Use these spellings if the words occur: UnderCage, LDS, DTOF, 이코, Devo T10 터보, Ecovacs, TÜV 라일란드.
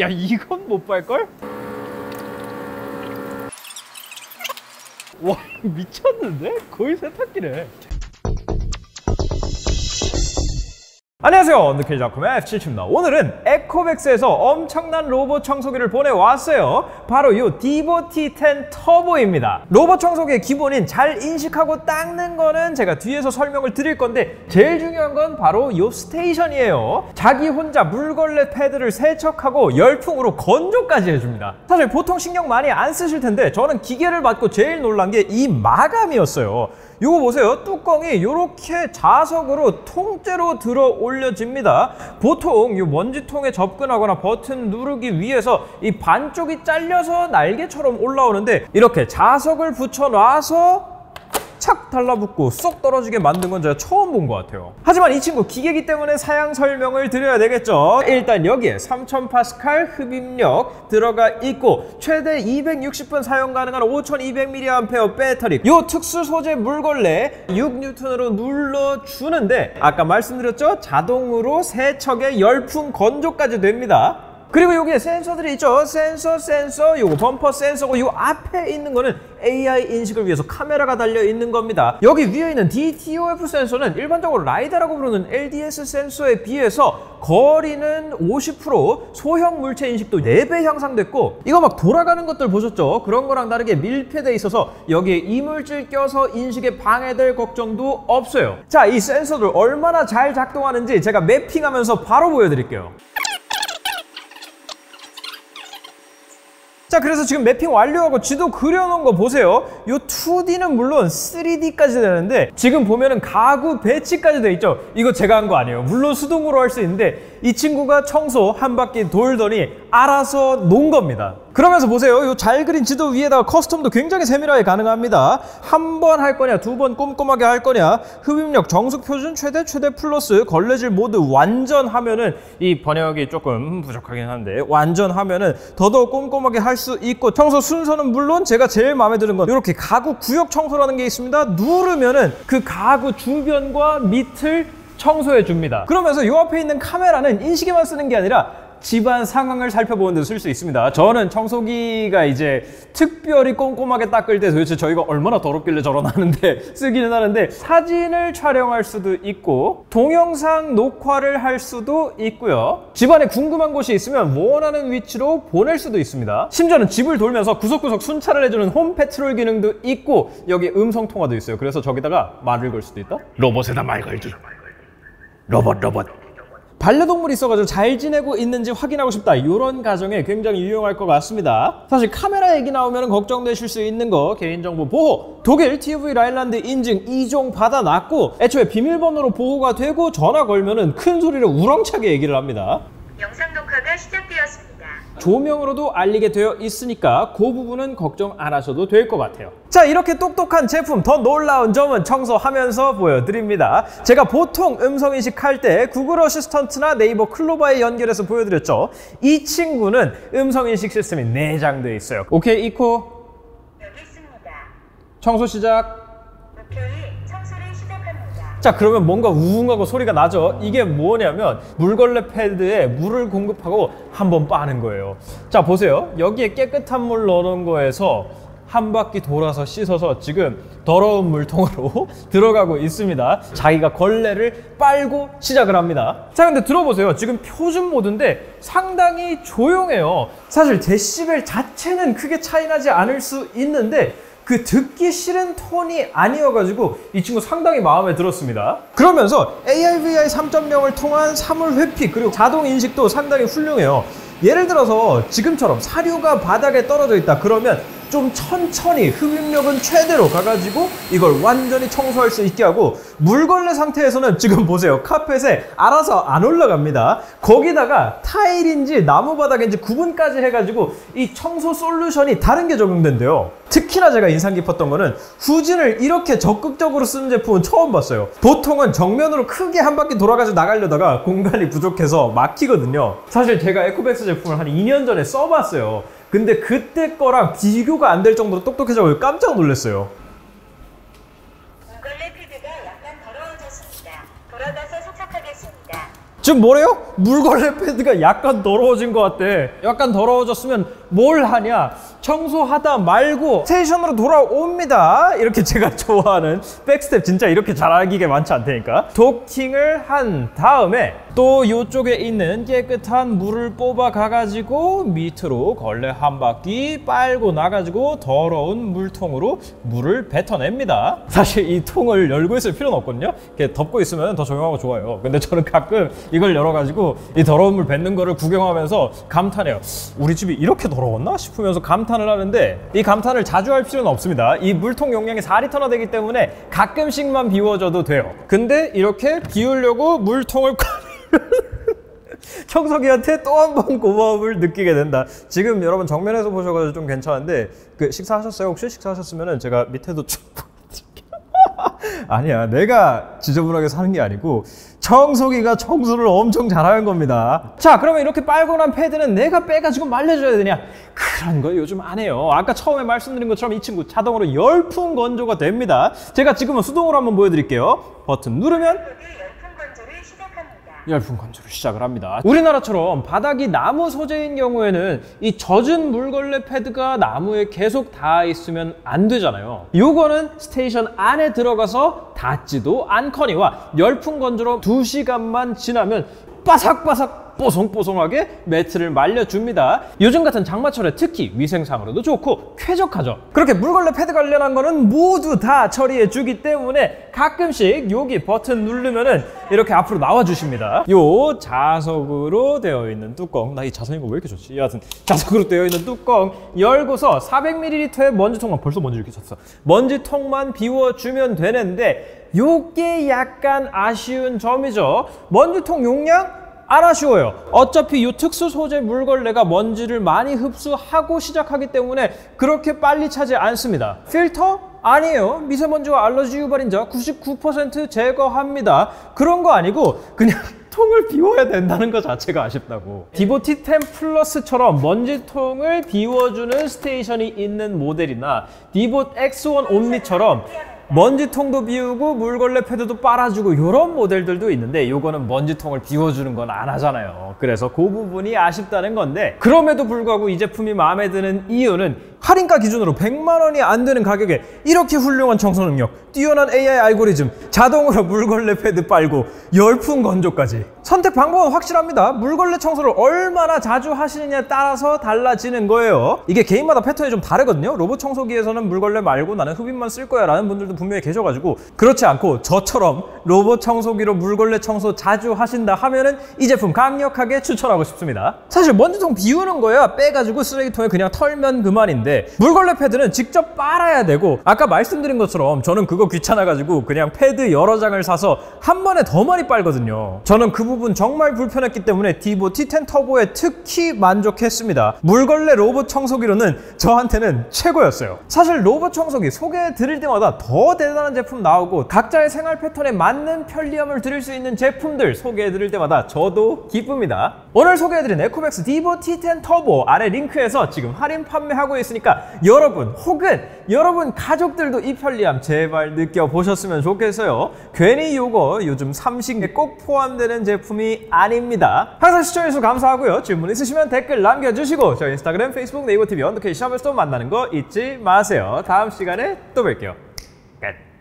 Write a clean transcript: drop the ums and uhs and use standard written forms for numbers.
야, 이건 못 팔걸? 와, 미쳤는데? 거의 세탁기네. 안녕하세요, 언더케이지 작품의 F7입니다. 오늘은 에코백스에서 엄청난 로봇 청소기를 보내왔어요. 바로 이 Devo T10 터보입니다. 로봇 청소기의 기본인 잘 인식하고 닦는 거는 제가 뒤에서 설명을 드릴 건데, 제일 중요한 건 바로 이 스테이션이에요. 자기 혼자 물걸레 패드를 세척하고 열풍으로 건조까지 해줍니다. 사실 보통 신경 많이 안 쓰실 텐데, 저는 기계를 받고 제일 놀란 게 이 마감이었어요. 이거 보세요. 뚜껑이 이렇게 자석으로 통째로 들어올 올려집니다. 보통 이 먼지통에 접근하거나 버튼 누르기 위해서 이 반쪽이 잘려서 날개처럼 올라오는데, 이렇게 자석을 붙여놔서 착 달라붙고 쏙 떨어지게 만든 건 제가 처음 본 것 같아요. 하지만 이 친구 기계이기 때문에 사양 설명을 드려야 되겠죠. 일단 여기에 3000 파스칼 흡입력 들어가 있고, 최대 260분 사용 가능한 5200mAh 배터리, 요 특수 소재 물걸레 6N으로 눌러주는데, 아까 말씀드렸죠? 자동으로 세척에 열풍 건조까지 됩니다. 그리고 여기에 센서들이 있죠. 센서, 요거 범퍼 센서고, 요 앞에 있는 거는 AI 인식을 위해서 카메라가 달려 있는 겁니다. 여기 위에 있는 DTOF 센서는 일반적으로 라이다라고 부르는 LDS 센서에 비해서 거리는 50%, 소형 물체 인식도 4배 향상됐고, 이거 막 돌아가는 것들 보셨죠? 그런 거랑 다르게 밀폐돼 있어서 여기에 이물질 껴서 인식에 방해될 걱정도 없어요. 자, 이 센서들 얼마나 잘 작동하는지 제가 매핑하면서 바로 보여드릴게요. 자, 그래서 지금 매핑 완료하고 지도 그려놓은 거 보세요. 요 2D는 물론 3D까지 되는데, 지금 보면은 가구 배치까지 돼 있죠. 이거 제가 한 거 아니에요. 물론 수동으로 할 수 있는데, 이 친구가 청소 한 바퀴 돌더니 알아서 놓은 겁니다. 그러면서 보세요. 요 잘 그린 지도 위에다가 커스텀도 굉장히 세밀하게 가능합니다. 한 번 할 거냐, 두 번 꼼꼼하게 할 거냐, 흡입력, 정숙 표준, 최대 플러스, 걸레질 모드 완전 하면은, 이 번역이 조금 부족하긴 한데, 완전 하면은 더더욱 꼼꼼하게 할 수 있고, 청소 순서는 물론 제가 제일 마음에 드는 건 이렇게 가구 구역 청소라는 게 있습니다. 누르면은 그 가구 주변과 밑을 청소해 줍니다. 그러면서 요 앞에 있는 카메라는 인식에만 쓰는 게 아니라 집안 상황을 살펴보는 데 쓸 수 있습니다. 저는 청소기가 이제 특별히 꼼꼼하게 닦을 때 도대체 저희가 얼마나 더럽길래 저러나 하는데 쓰기는 하는데, 사진을 촬영할 수도 있고 동영상 녹화를 할 수도 있고요. 집안에 궁금한 곳이 있으면 원하는 위치로 보낼 수도 있습니다. 심지어는 집을 돌면서 구석구석 순찰을 해주는 홈 패트롤 기능도 있고, 여기 음성 통화도 있어요. 그래서 저기다가 말을 걸 수도 있다? 로봇에다 말 걸지. 로봇. 반려동물이 있어가지고 잘 지내고 있는지 확인하고 싶다, 이런 가정에 굉장히 유용할 것 같습니다. 사실 카메라 얘기 나오면 걱정되실 수 있는 거 개인정보 보호, 독일 TÜV 라일란드 인증 2종 받아놨고, 애초에 비밀번호로 보호가 되고, 전화 걸면은 큰 소리로 우렁차게 얘기를 합니다. 영상 녹화가 시작되었습니다. 조명으로도 알리게 되어 있으니까 그 부분은 걱정 안 하셔도 될 것 같아요. 자, 이렇게 똑똑한 제품, 더 놀라운 점은 청소하면서 보여드립니다. 제가 보통 음성인식할 때 구글 어시스턴트나 네이버 클로바에 연결해서 보여드렸죠. 이 친구는 음성인식 시스템이 내장되어 있어요. 오케이, 이코. 여기 있습니다. 청소 시작. 오케이. 자, 그러면 뭔가 우웅하고 소리가 나죠. 이게 뭐냐면 물걸레 패드에 물을 공급하고 한번 빠는 거예요. 자, 보세요. 여기에 깨끗한 물 넣어놓은 거에서 한 바퀴 돌아서 씻어서 지금 더러운 물통으로 들어가고 있습니다. 자기가 걸레를 빨고 시작을 합니다. 자, 근데 들어보세요. 지금 표준 모드인데 상당히 조용해요. 사실 데시벨 자체는 크게 차이 나지 않을 수 있는데, 그 듣기 싫은 톤이 아니어가지고 이 친구 상당히 마음에 들었습니다. 그러면서 AR/VR 3.0을 통한 사물 회피, 그리고 자동 인식도 상당히 훌륭해요. 예를 들어서 지금처럼 사료가 바닥에 떨어져 있다 그러면 좀 천천히 흡입력은 최대로 가가지고 이걸 완전히 청소할 수 있게 하고, 물걸레 상태에서는 지금 보세요. 카펫에 알아서 안 올라갑니다. 거기다가 타일인지 나무바닥인지 구분까지 해가지고 이 청소 솔루션이 다른 게 적용된대요. 특히나 제가 인상 깊었던 거는 후진을 이렇게 적극적으로 쓰는 제품은 처음 봤어요. 보통은 정면으로 크게 한 바퀴 돌아가지고 나가려다가 공간이 부족해서 막히거든요. 사실 제가 에코백스 제품을 한 2년 전에 써봤어요. 근데 그때 거랑 비교가 안 될 정도로 똑똑해져서 깜짝 놀랐어요. 물걸레 패드가 약간 더러워졌습니다. 돌아가서 세척하겠습니다. 지금 뭐래요? 물걸레 패드가 약간 더러워진 것 같대. 약간 더러워졌으면 뭘 하냐? 청소하다 말고 스테이션으로 돌아옵니다. 이렇게 제가 좋아하는 백스텝 진짜 이렇게 잘하기가 많지 않다니까. 도킹을 한 다음에 또 이쪽에 있는 깨끗한 물을 뽑아 가가지고 밑으로 걸레 한 바퀴 빨고 나가지고 더러운 물통으로 물을 뱉어냅니다. 사실 이 통을 열고 있을 필요는 없거든요. 이렇게 덮고 있으면 더 조용하고 좋아요. 근데 저는 가끔 이걸 열어가지고 이 더러운 물 뱉는 거를 구경하면서 감탄해요. 우리 집이 이렇게 더러웠나? 싶으면서 감탄을 하는데 이 감탄을 자주 할 필요는 없습니다. 이 물통 용량이 4리터나 되기 때문에 가끔씩만 비워줘도 돼요. 근데 이렇게 비우려고 물통을 청소기한테 또 한 번 고마움을 느끼게 된다. 지금 여러분 정면에서 보셔가지고 좀 괜찮은데 그 식사하셨어요? 혹시 식사하셨으면은 제가 밑에도 좀 아니야, 내가 지저분하게 사는 게 아니고 청소기가 청소를 엄청 잘하는 겁니다. 자, 그러면 이렇게 빨고 난 패드는 내가 빼가지고 말려줘야 되냐? 그런 거 요즘 안 해요. 아까 처음에 말씀드린 것처럼 이 친구 자동으로 열풍 건조가 됩니다. 제가 지금은 수동으로 한번 보여드릴게요. 버튼 누르면 열풍 건조를 시작을 합니다. 우리나라처럼 바닥이 나무 소재인 경우에는 이 젖은 물걸레 패드가 나무에 계속 닿아 있으면 안 되잖아요. 요거는 스테이션 안에 들어가서 닿지도 않거니와 열풍 건조로 2시간만 지나면 바삭바삭 뽀송뽀송하게 매트를 말려줍니다. 요즘 같은 장마철에 특히 위생상으로도 좋고 쾌적하죠. 그렇게 물걸레 패드 관련한 거는 모두 다 처리해주기 때문에 가끔씩 여기 버튼 누르면은 이렇게 앞으로 나와주십니다. 요 자석으로 되어 있는 뚜껑, 나 이 자석인 거 왜 이렇게 좋지? 여하튼 자석으로 되어 있는 뚜껑 열고서 400ml의 먼지통만, 벌써 먼지 이렇게 쳤어. 먼지통만 비워주면 되는데 요게 약간 아쉬운 점이죠. 먼지통 용량? 안 아쉬워요. 어차피 이 특수 소재 물걸레가 먼지를 많이 흡수하고 시작하기 때문에 그렇게 빨리 차지 않습니다. 필터? 아니에요. 미세먼지와 알러지 유발인자 99% 제거합니다. 그런 거 아니고 그냥 통을 비워야 된다는 것 자체가 아쉽다고. 디보 T10 플러스처럼 먼지통을 비워주는 스테이션이 있는 모델이나 디보 X1 옴니처럼 먼지통도 비우고 물걸레 패드도 빨아주고 이런 모델들도 있는데 요거는 먼지통을 비워주는 건 안 하잖아요. 그래서 그 부분이 아쉽다는 건데, 그럼에도 불구하고 이 제품이 마음에 드는 이유는 할인가 기준으로 100만 원이 안 되는 가격에 이렇게 훌륭한 청소 능력, 뛰어난 AI 알고리즘, 자동으로 물걸레 패드 빨고 열풍 건조까지. 선택 방법은 확실합니다. 물걸레 청소를 얼마나 자주 하시느냐에 따라서 달라지는 거예요. 이게 개인마다 패턴이 좀 다르거든요. 로봇 청소기에서는 물걸레 말고 나는 흡입만 쓸 거야 라는 분들도 분명히 계셔가지고, 그렇지 않고 저처럼 로봇 청소기로 물걸레 청소 자주 하신다 하면은 이 제품 강력하게 추천하고 싶습니다. 사실 먼지통 비우는 거야 빼가지고 쓰레기통에 그냥 털면 그만인데 물걸레 패드는 직접 빨아야 되고, 아까 말씀드린 것처럼 저는 그거 귀찮아가지고 그냥 패드 여러 장을 사서 한 번에 더 많이 빨거든요. 저는 그 부분 정말 불편했기 때문에 디보 T10 터보에 특히 만족했습니다. 물걸레 로봇 청소기로는 저한테는 최고였어요. 사실 로봇 청소기 소개해드릴 때마다 더 대단한 제품 나오고 각자의 생활 패턴에 맞는 편리함을 드릴 수 있는 제품들 소개해드릴 때마다 저도 기쁩니다. 오늘 소개해드린 에코백스 디보 T10 터보 아래 링크에서 지금 할인 판매하고 있으니까 여러분 혹은 여러분 가족들도 이 편리함 제발 느껴보셨으면 좋겠어요. 괜히 요거 요즘 삼식에 꼭 포함되는 제품이 아닙니다. 항상 시청해주셔서 감사하고요. 질문 있으시면 댓글 남겨주시고 저희 인스타그램, 페이스북, 네이버 TV, 언더케이지 샵에서 또 만나는 거 잊지 마세요. 다음 시간에 또 뵐게요. Good.